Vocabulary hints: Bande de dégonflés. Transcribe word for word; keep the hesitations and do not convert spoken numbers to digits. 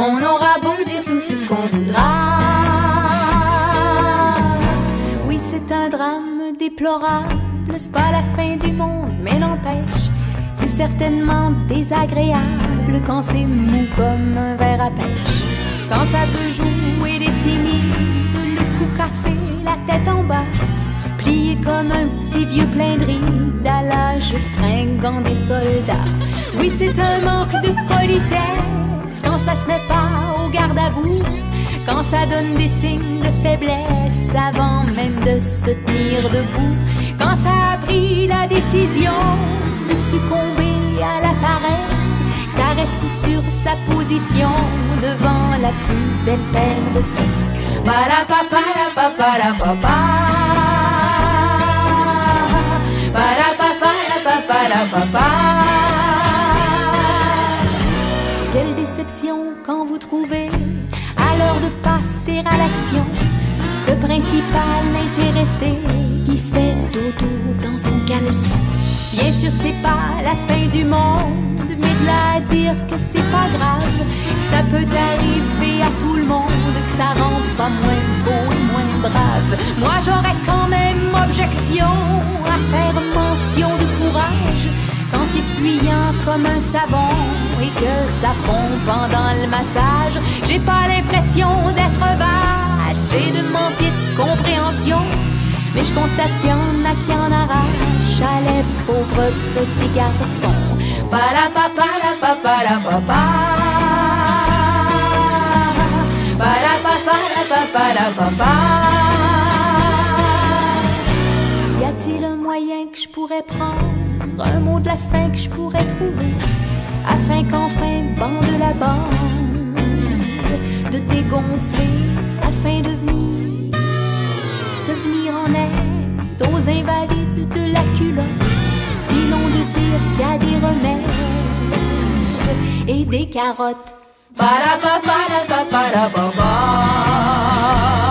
On aura bon dire tout ce qu'on voudra. Oui, c'est un drame déplorable, c'est pas la fin du monde, mais n'empêche, c'est certainement désagréable quand c'est mou comme un verre à pêche. Quand ça veut jouer des timides, le cou cassé, la tête en bas, plié comme un petit vieux plein de rides à l'âge fringant des soldats. Oui, c'est un manque de politesse quand ça se met pas au garde à vous, quand ça donne des signes de faiblesse avant même de se tenir debout, quand ça a pris la décision de succomber à la paresse, ça reste sur sa position devant la plus belle paire de fesses. Quelle déception quand vous trouvez, à l'heure de passer à l'action, le principal intéressé qui fait dodo dans son caleçon. Bien sûr, c'est pas la fin du monde, mais de là à dire que c'est pas grave, que ça peut arriver à tout le monde, que ça rend pas moins beau et moins brave. Moi, j'aurais quand même objection à faire mention de courage quand c'est fuyant comme un savon et que ça fond pendant le massage. J'ai pas l'impression d'être vache et de manquer de compréhension, mais je constate qu'il y en a qui en arrachent à les pauvres petits garçons. Y a-t-il un moyen que je pourrais prendre, un mot de la fin que je pourrais trouver, afin qu'enfin bande la bande de dégonfler, afin de venir, de venir en aide aux invalides de la culotte, sinon de dire qu'il y a des remèdes et des carottes. Para pa para pa para pa.